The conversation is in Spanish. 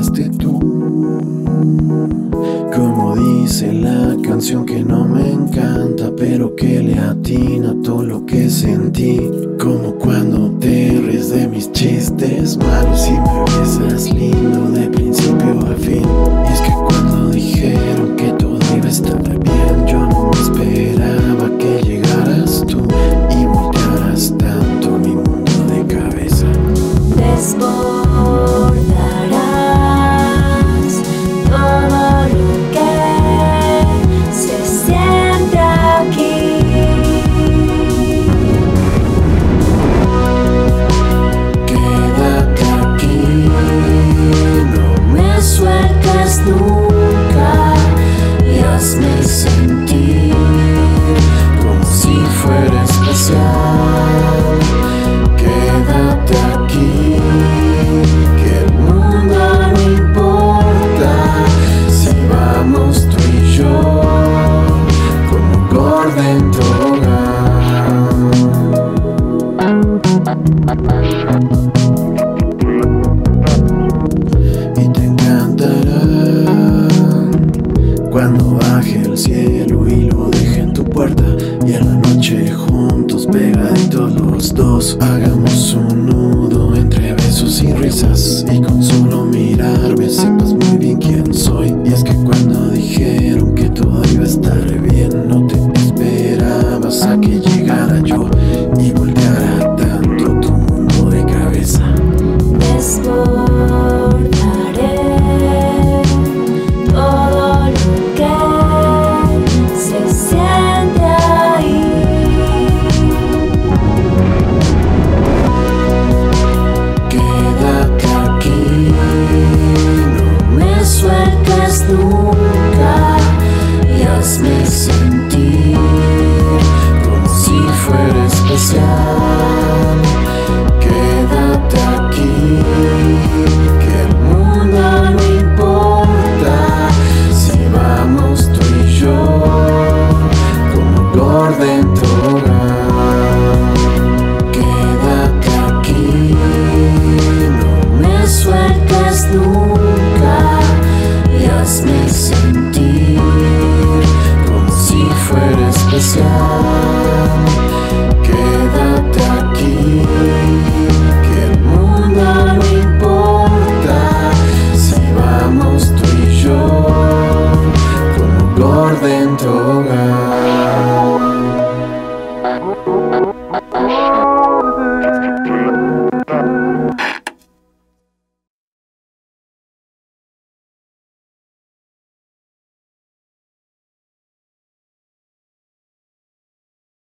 llegaste tú, como dice la canción que no me encanta, pero que le atina todo lo que sentí, como cuando te ríes de mis chistes malos y me besas lindo de principio a fin. Y es que cuando dijeron que todo iba a estar bien, yo no me esperaba que llegaras tú y voltearas tanto mi mundo de cabeza. Desbordarás todo lo que se siente aquí. Quédate aquí, no me sueltes nunca y hazme sentir como si fuera especial. Quédate aquí, que el mundo no importa si vamos tú y yo como Gorde en Tobogán. Y te encantará cuando baje el cielo y lo deje en tu puerta, y en la noche juntos pegaditos los dos hagamos un nudo entre besos y risas, y con solo mirarme sepas muy bien quién soy. Y es que cuando dijeron que todo iba a estar bien, no te esperabas a que llegara yo y volteara tanto tu mundo de cabeza. Desbordaré todo lo que se siente ahí. Quédate aquí, no me sueltes nunca y hazme sentir como si fuera especial. Quédate aquí, que el mundo no importa si vamos tú y yo como Gorde en Tobogán. Quédate aquí, no me sueltes nunca y hazme sentir como si fuera especial. Quédate aquí, que el mundo no importa si vamos tú y yo como Gorde en Tobogán.